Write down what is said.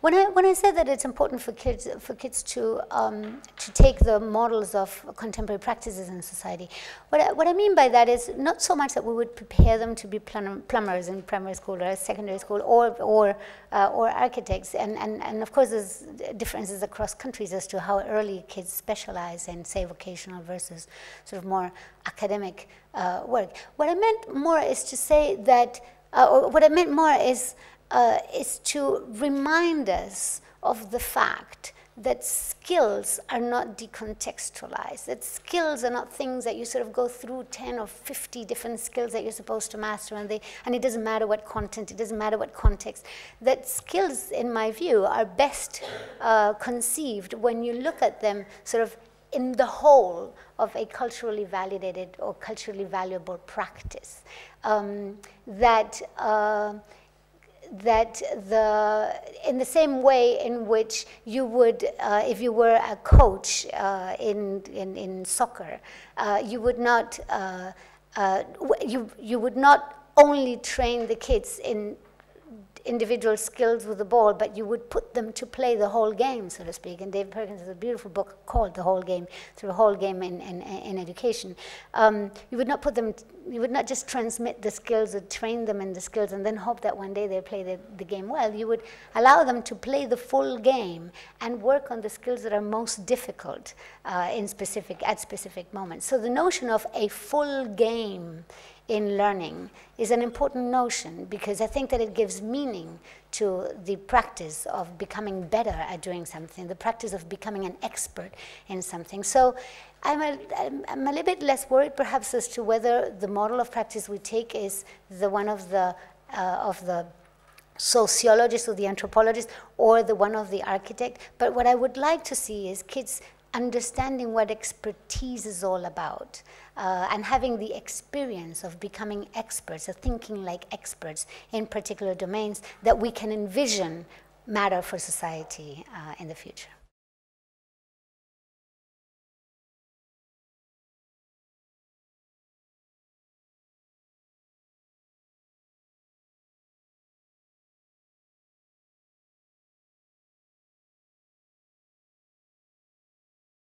When I said that it's important for kids to take the models of contemporary practices in society, what I mean by that is not so much that we would prepare them to be plumbers in primary school or secondary school, or architects, and of course there's differences across countries as to how early kids specialize in, say, vocational versus sort of more academic work. What I meant more is to say that, or what I meant more is to remind us of the fact that skills are not decontextualized, that skills are not things that you sort of go through 10 or 50 different skills that you're supposed to master, and it doesn't matter what content, it doesn't matter what context, that skills, in my view, are best conceived when you look at them sort of in the whole of a culturally validated or culturally valuable practice. That in the same way in which you would, if you were a coach in soccer, you would not only train the kids in individual skills with the ball, but you would put them to play the whole game, so to speak. And David Perkins has a beautiful book called "The Whole Game," through a whole game in education. You would not put them. You would not just transmit the skills or train them in the skills and then hope that one day they play the game well. You would allow them to play the full game and work on the skills that are most difficult at specific moments. So the notion of a full game in learning is an important notion, because I think that it gives meaning to the practice of becoming better at doing something, the practice of becoming an expert in something. So I'm a little bit less worried perhaps as to whether the model of practice we take is the one of the sociologist or the anthropologist or the one of the architect, but what I would like to see is kids understanding what expertise is all about, and having the experience of becoming experts, of thinking like experts in particular domains that we can envision matter for society in the future.